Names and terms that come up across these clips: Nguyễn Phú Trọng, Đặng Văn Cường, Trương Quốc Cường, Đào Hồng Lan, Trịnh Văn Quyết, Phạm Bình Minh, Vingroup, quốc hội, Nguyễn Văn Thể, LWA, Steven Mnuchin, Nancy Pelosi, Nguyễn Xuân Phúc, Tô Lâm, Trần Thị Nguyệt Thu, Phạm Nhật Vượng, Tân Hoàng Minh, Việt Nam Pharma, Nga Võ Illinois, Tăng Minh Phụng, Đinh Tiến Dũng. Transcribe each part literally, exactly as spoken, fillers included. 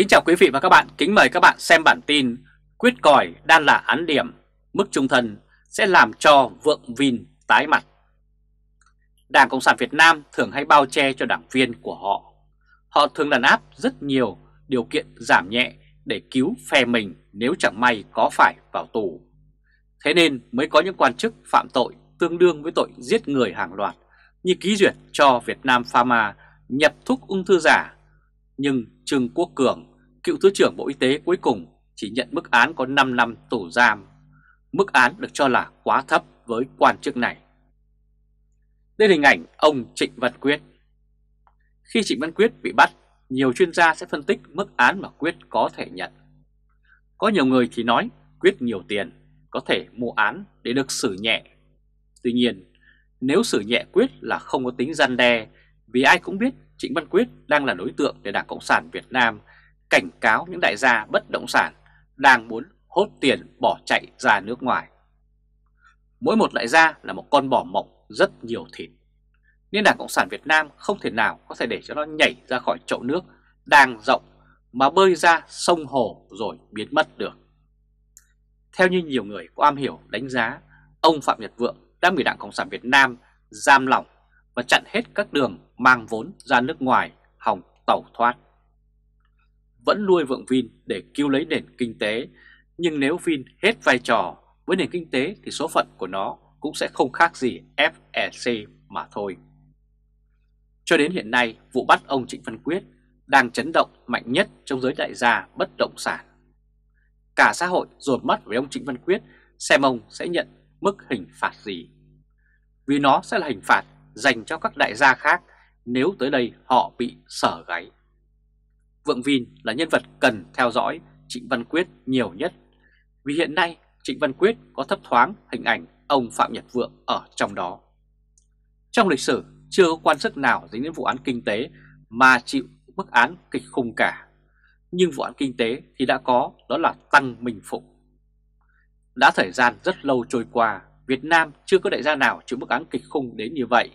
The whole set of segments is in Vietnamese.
Kính chào quý vị và các bạn, kính mời các bạn xem bản tin Quyết còi đang là án điểm, mức trung thân sẽ làm cho Vượng Vin tái mặt. Đảng Cộng sản Việt Nam thường hay bao che cho đảng viên của họ. Họ thường đàn áp rất nhiều điều kiện giảm nhẹ để cứu phe mình nếu chẳng may có phải vào tù. Thế nên mới có những quan chức phạm tội tương đương với tội giết người hàng loạt như ký duyệt cho Việt Nam Pharma nhập thuốc ung thư giả. Nhưng Trương Quốc Cường, cựu Thứ trưởng Bộ Y tế cuối cùng chỉ nhận mức án có năm năm tù giam. Mức án được cho là quá thấp với quan chức này. Đây là hình ảnh ông Trịnh Văn Quyết. Khi Trịnh Văn Quyết bị bắt, nhiều chuyên gia sẽ phân tích mức án mà Quyết có thể nhận. Có nhiều người thì nói Quyết nhiều tiền, có thể mua án để được xử nhẹ. Tuy nhiên, nếu xử nhẹ Quyết là không có tính răn đe, vì ai cũng biết Trịnh Văn Quyết đang là đối tượng để Đảng Cộng sản Việt Nam cảnh cáo những đại gia bất động sản đang muốn hốt tiền bỏ chạy ra nước ngoài. Mỗi một đại gia là một con bò mộng rất nhiều thịt, nên Đảng Cộng sản Việt Nam không thể nào có thể để cho nó nhảy ra khỏi chậu nước đang rộng mà bơi ra sông hồ rồi biến mất được. Theo như nhiều người có am hiểu đánh giá, ông Phạm Nhật Vượng đang bị Đảng Cộng sản Việt Nam giam lỏng và chặn hết các đường mang vốn ra nước ngoài hòng tẩu thoát. Vẫn nuôi Vượng Vin để cứu lấy nền kinh tế, nhưng nếu Vin hết vai trò với nền kinh tế thì số phận của nó cũng sẽ không khác gì ép e xê mà thôi. Cho đến hiện nay, vụ bắt ông Trịnh Văn Quyết đang chấn động mạnh nhất trong giới đại gia bất động sản. Cả xã hội dồn mắt với ông Trịnh Văn Quyết xem ông sẽ nhận mức hình phạt gì. Vì nó sẽ là hình phạt dành cho các đại gia khác nếu tới đây họ bị sở gáy. Vượng Vin là nhân vật cần theo dõi Trịnh Văn Quyết nhiều nhất, vì hiện nay Trịnh Văn Quyết có thấp thoáng hình ảnh ông Phạm Nhật Vượng ở trong đó. Trong lịch sử chưa có quan chức nào dính đến vụ án kinh tế mà chịu mức án kịch khung cả, nhưng vụ án kinh tế thì đã có, đó là Tăng Minh Phụng. Đã thời gian rất lâu trôi qua, Việt Nam chưa có đại gia nào chịu mức án kịch khung đến như vậy,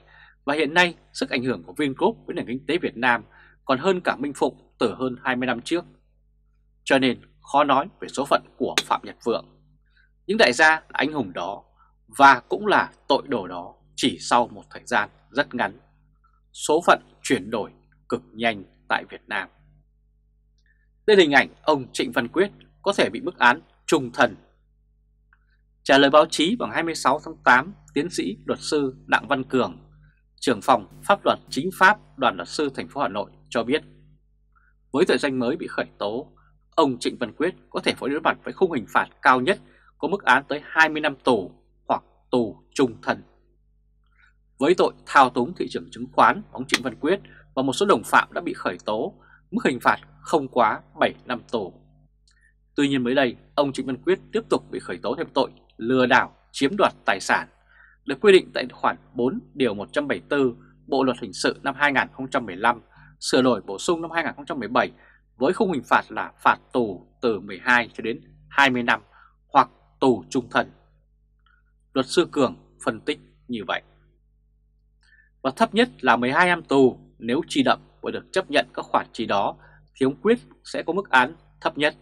và hiện nay sức ảnh hưởng của Vingroup với nền kinh tế Việt Nam còn hơn cả Minh Phụng từ hơn hai mươi năm trước. Cho nên khó nói về số phận của Phạm Nhật Vượng. Những đại gia là anh hùng đó và cũng là tội đồ đó chỉ sau một thời gian rất ngắn. Số phận chuyển đổi cực nhanh tại Việt Nam. Đây là hình ảnh ông Trịnh Văn Quyết có thể bị mức án trung thân. Trả lời báo chí vào hai mươi sáu tháng tám, tiến sĩ luật sư Đặng Văn Cường, trưởng phòng pháp luật chính pháp Đoàn luật sư thành phố Hà Nội cho biết, với tội danh mới bị khởi tố, ông Trịnh Văn Quyết có thể phải đối mặt với khung hình phạt cao nhất có mức án tới hai mươi năm tù hoặc tù chung thân. Với tội thao túng thị trường chứng khoán, ông Trịnh Văn Quyết và một số đồng phạm đã bị khởi tố, mức hình phạt không quá bảy năm tù. Tuy nhiên mới đây, ông Trịnh Văn Quyết tiếp tục bị khởi tố thêm tội lừa đảo chiếm đoạt tài sản, được quy định tại khoản bốn điều một trăm bảy mươi tư Bộ Luật Hình sự năm hai nghìn không trăm mười lăm, sửa đổi bổ sung năm hai nghìn không trăm mười bảy với khung hình phạt là phạt tù từ mười hai cho đến hai mươi năm hoặc tù chung thân. Luật sư Cường phân tích như vậy. Và thấp nhất là mười hai năm tù, nếu chi đậm và được chấp nhận các khoản chi đó thì ông Quyết sẽ có mức án thấp nhất.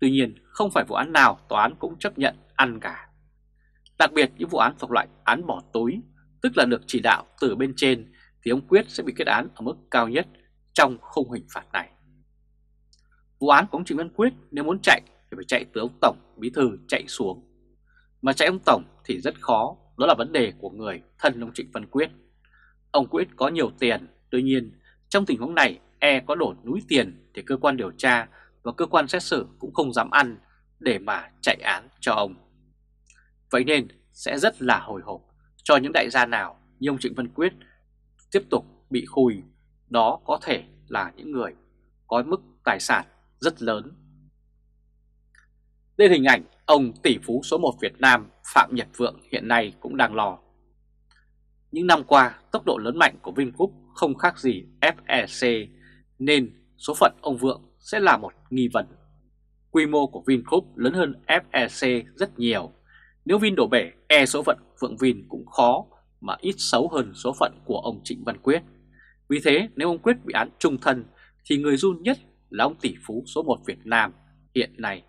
Tuy nhiên không phải vụ án nào tòa án cũng chấp nhận ăn cả. Đặc biệt những vụ án thuộc loại án bỏ túi, tức là được chỉ đạo từ bên trên, thì ông Quyết sẽ bị kết án ở mức cao nhất trong khung hình phạt này. Vụ án của ông Trịnh Văn Quyết nếu muốn chạy thì phải chạy từ ông Tổng Bí Thư chạy xuống. Mà chạy ông Tổng thì rất khó, đó là vấn đề của người thân ông Trịnh Văn Quyết. Ông Quyết có nhiều tiền, tuy nhiên trong tình huống này e có đổ núi tiền thì cơ quan điều tra và cơ quan xét xử cũng không dám ăn để mà chạy án cho ông. Vậy nên sẽ rất là hồi hộp cho những đại gia nào như ông Trịnh Văn Quyết tiếp tục bị khui. Đó có thể là những người có mức tài sản rất lớn. Đây là hình ảnh ông tỷ phú số một Việt Nam Phạm Nhật Vượng hiện nay cũng đang lo. Những năm qua, tốc độ lớn mạnh của Vingroup không khác gì ép e xê, nên số phận ông Vượng sẽ là một nghi vấn. Quy mô của Vingroup lớn hơn ép e xê rất nhiều. Nếu Vin đổ bể, e số phận Vượng Vin cũng khó mà ít xấu hơn số phận của ông Trịnh Văn Quyết. Vì thế, nếu ông Quyết bị án trung thân thì người run nhất là ông tỷ phú số một Việt Nam hiện nay.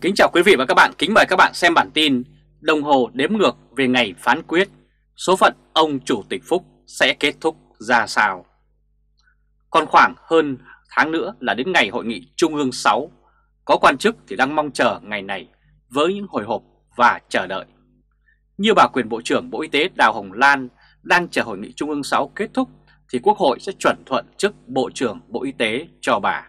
Kính chào quý vị và các bạn, kính mời các bạn xem bản tin Đồng hồ đếm ngược về ngày phán quyết, số phận ông Chủ tịch Phúc sẽ kết thúc ra sao? Còn khoảng hơn tháng nữa là đến ngày hội nghị Trung ương sáu, có quan chức thì đang mong chờ ngày này với những hồi hộp và chờ đợi. Như bà quyền Bộ trưởng Bộ Y tế Đào Hồng Lan đang chờ hội nghị Trung ương sáu kết thúc thì Quốc hội sẽ chuẩn thuận chức Bộ trưởng Bộ Y tế cho bà.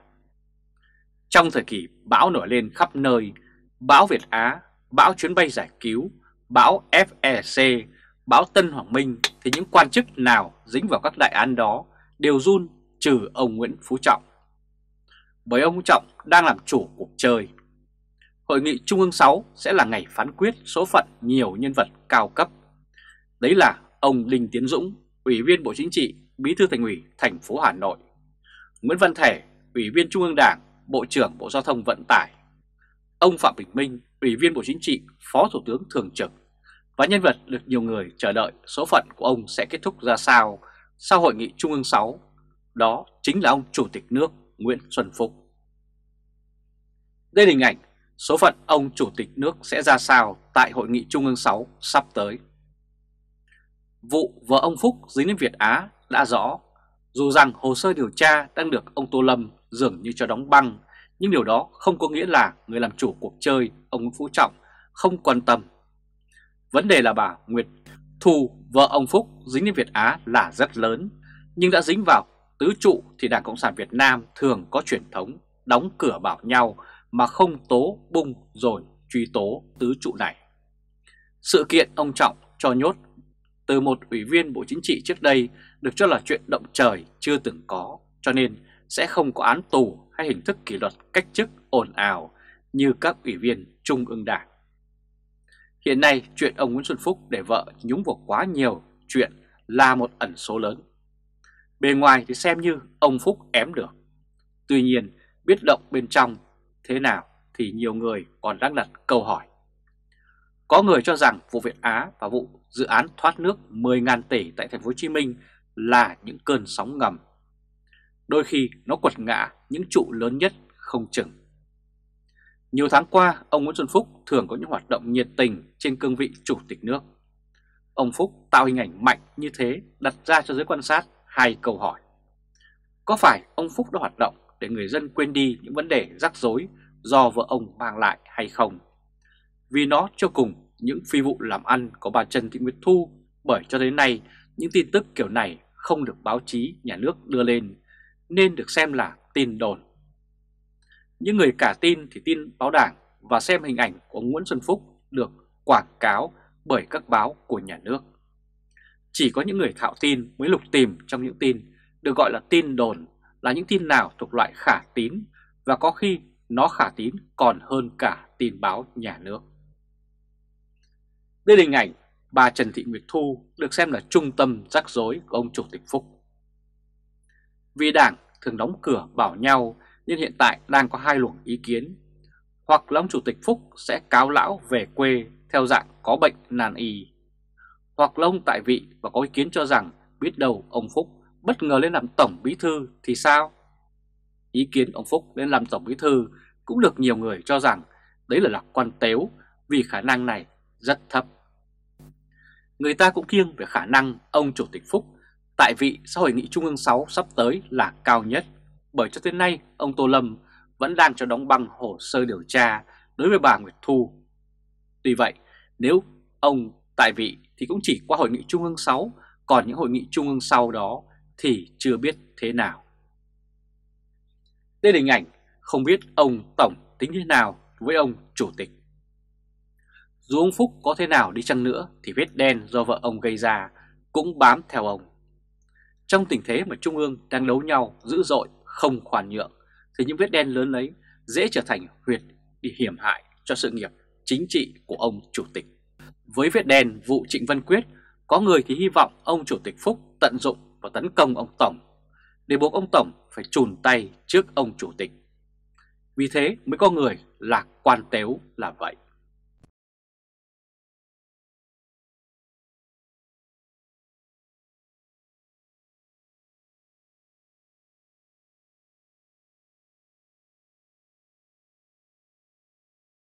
Trong thời kỳ bão nổi lên khắp nơi, bão Việt Á, bão chuyến bay giải cứu, bão ép e xê, bão Tân Hoàng Minh thì những quan chức nào dính vào các đại án đó đều run trừ ông Nguyễn Phú Trọng. Bởi ông Trọng đang làm chủ cuộc chơi. Hội nghị Trung ương sáu sẽ là ngày phán quyết số phận nhiều nhân vật cao cấp. Đấy là ông Đinh Tiến Dũng, Ủy viên Bộ Chính trị, Bí thư Thành ủy thành phố Hà Nội; Nguyễn Văn Thể, Ủy viên Trung ương Đảng, Bộ trưởng Bộ Giao thông Vận tải; ông Phạm Bình Minh, Ủy viên Bộ Chính trị, Phó Thủ tướng Thường trực. Và nhân vật được nhiều người chờ đợi số phận của ông sẽ kết thúc ra sao sau hội nghị Trung ương sáu, đó chính là ông Chủ tịch nước Nguyễn Xuân Phúc. Đây là hình ảnh số phận ông Chủ tịch nước sẽ ra sao tại hội nghị Trung ương sáu sắp tới. Vụ vợ ông Phúc dính đến Việt Á đã rõ, dù rằng hồ sơ điều tra đang được ông Tô Lâm dường như cho đóng băng, nhưng điều đó không có nghĩa là người làm chủ cuộc chơi ông Nguyễn Phú Trọng không quan tâm. Vấn đề là bà Nguyệt Thu, vợ ông Phúc dính đến Việt Á là rất lớn, nhưng đã dính vào tứ trụ thì Đảng Cộng sản Việt Nam thường có truyền thống đóng cửa bảo nhau mà không tố bung rồi truy tố tứ trụ này. Sự kiện ông Trọng cho nhốt từ một ủy viên Bộ Chính trị trước đây được cho là chuyện động trời chưa từng có, cho nên sẽ không có án tù hay hình thức kỷ luật cách chức ồn ào như các ủy viên Trung ương Đảng. Hiện nay chuyện ông Nguyễn Xuân Phúc để vợ nhúng vào quá nhiều chuyện là một ẩn số lớn. Bề ngoài thì xem như ông Phúc ém được, tuy nhiên biết động bên trong thế nào thì nhiều người còn đang đặt câu hỏi. Có người cho rằng vụ Việt Á và vụ dự án thoát nước mười nghìn tỷ tại thành phố Hồ Chí Minh là những cơn sóng ngầm. Đôi khi nó quật ngã những trụ lớn nhất không chừng. Nhiều tháng qua, ông Nguyễn Xuân Phúc thường có những hoạt động nhiệt tình trên cương vị Chủ tịch nước. Ông Phúc tạo hình ảnh mạnh như thế đặt ra cho giới quan sát hai câu hỏi. Có phải ông Phúc đã hoạt động để người dân quên đi những vấn đề rắc rối do vợ ông mang lại hay không? Vì nó cho cùng những phi vụ làm ăn có bà Trần Thị Nguyệt Thu, bởi cho đến nay những tin tức kiểu này không được báo chí nhà nước đưa lên nên được xem là tin đồn. Những người cả tin thì tin báo Đảng và xem hình ảnh của Nguyễn Xuân Phúc được quảng cáo bởi các báo của nhà nước. Chỉ có những người thạo tin mới lục tìm trong những tin được gọi là tin đồn là những tin nào thuộc loại khả tín, và có khi nó khả tín còn hơn cả tin báo nhà nước. Đây là hình ảnh bà Trần Thị Nguyệt Thu được xem là trung tâm rắc rối của ông Chủ tịch Phúc. Vì Đảng thường đóng cửa bảo nhau nên hiện tại đang có hai luồng ý kiến. Hoặc là ông Chủ tịch Phúc sẽ cáo lão về quê theo dạng có bệnh nan y. Hoặc là ông tại vị và có ý kiến cho rằng biết đâu ông Phúc bất ngờ lên làm Tổng Bí Thư thì sao? Ý kiến ông Phúc lên làm Tổng Bí Thư cũng được nhiều người cho rằng đấy là lạc quan tếu, vì khả năng này rất thấp. Người ta cũng kiêng về khả năng ông Chủ tịch Phúc tại vị sau hội nghị Trung ương sáu sắp tới là cao nhất, bởi cho tới nay ông Tô Lâm vẫn đang cho đóng băng hồ sơ điều tra đối với bà Nguyệt Thu. Tuy vậy, nếu ông tại vị thì cũng chỉ qua hội nghị Trung ương sáu, còn những hội nghị Trung ương sau đó thì chưa biết thế nào. Đây là hình ảnh không biết ông Tổng tính thế nào với ông Chủ tịch. Dù ông Phúc có thế nào đi chăng nữa thì vết đen do vợ ông gây ra cũng bám theo ông. Trong tình thế mà Trung ương đang đấu nhau dữ dội không khoan nhượng thì những vết đen lớn ấy dễ trở thành huyệt đi hiểm hại cho sự nghiệp chính trị của ông Chủ tịch. Với vết đen vụ Trịnh Văn Quyết, có người thì hy vọng ông Chủ tịch Phúc tận dụng và tấn công ông Tổng để buộc ông Tổng phải chùn tay trước ông Chủ tịch. Vì thế mới có người lạc quan tếu là vậy.